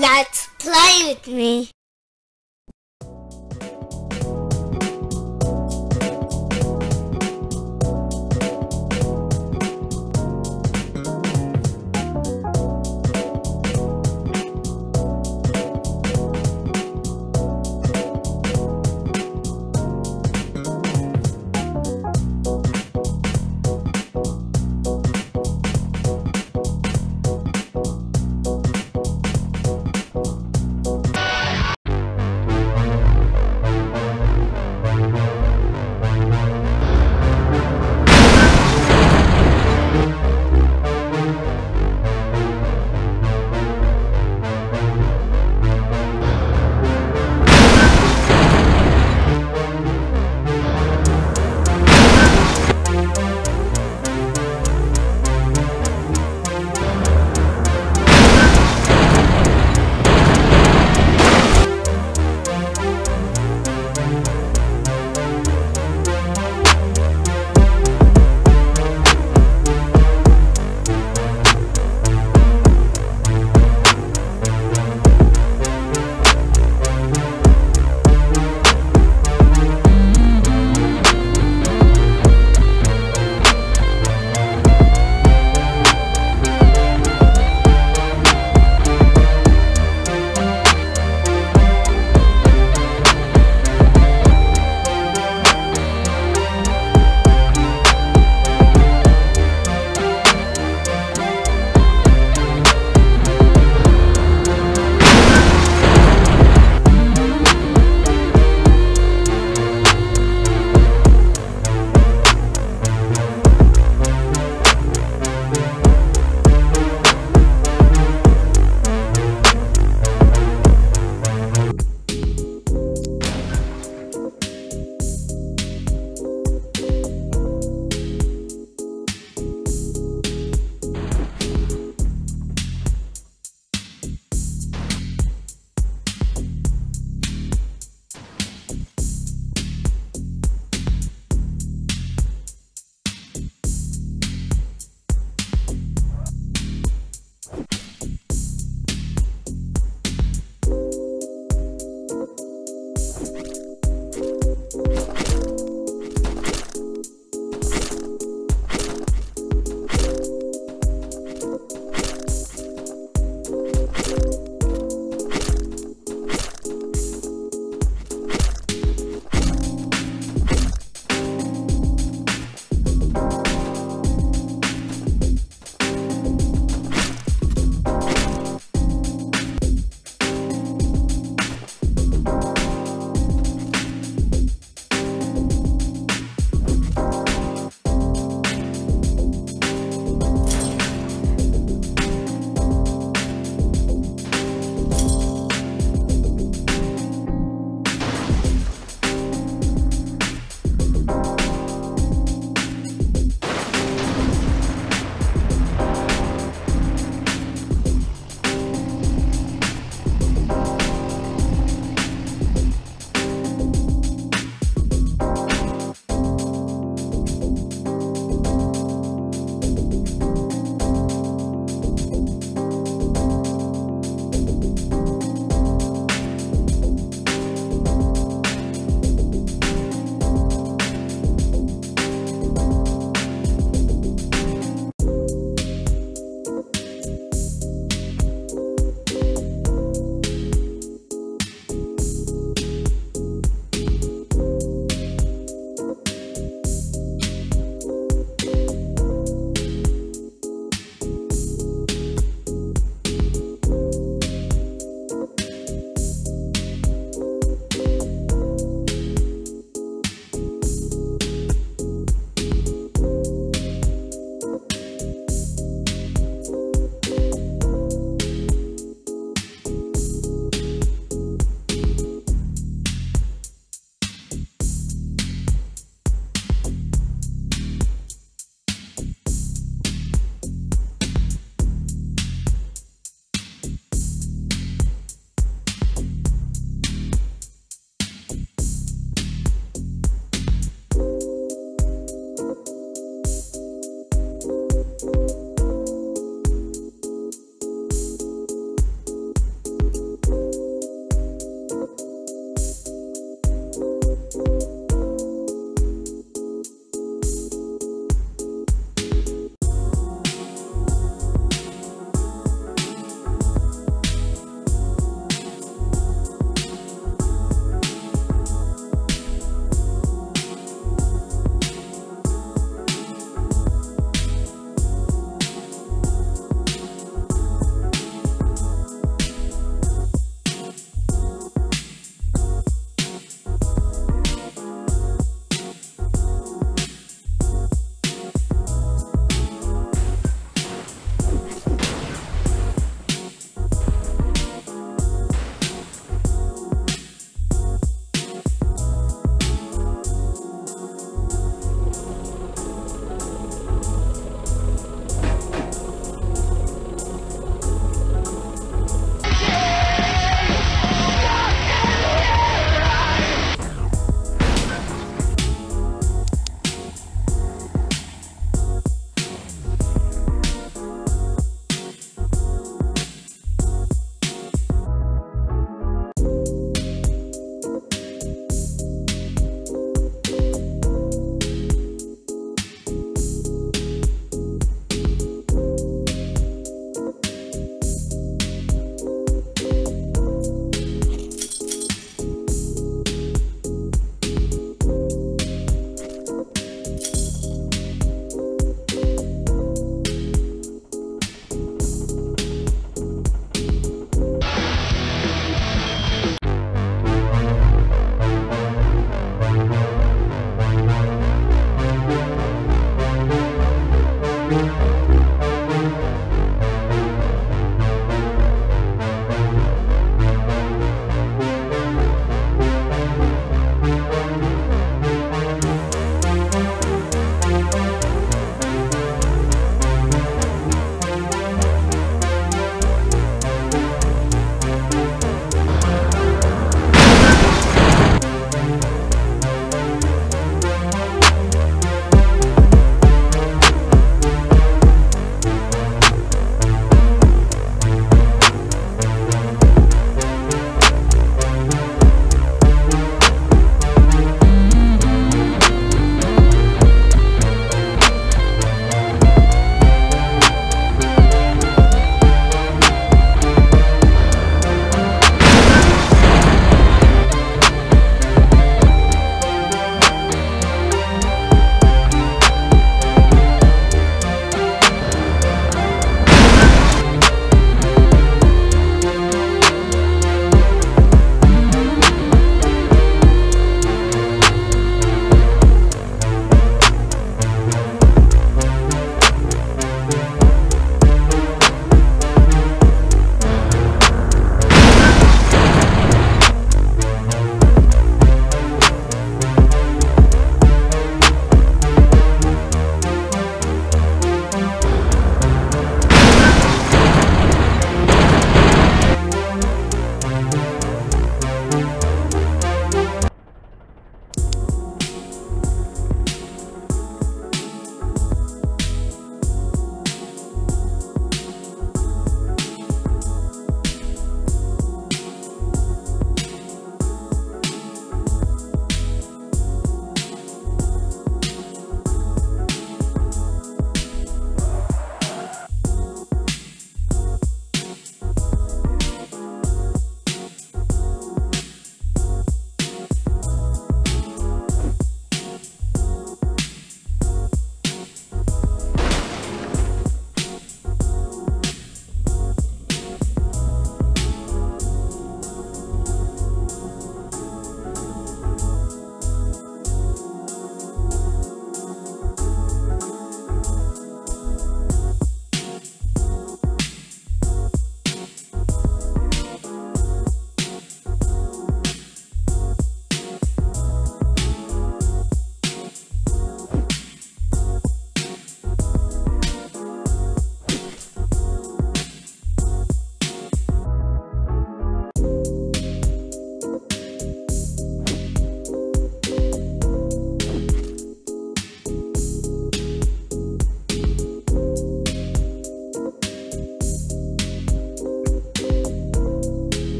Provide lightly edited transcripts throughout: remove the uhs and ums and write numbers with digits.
Let's play with me.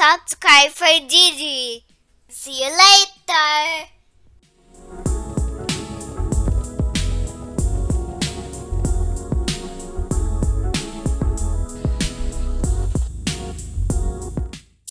Subscribe कर दीजिए। See you later.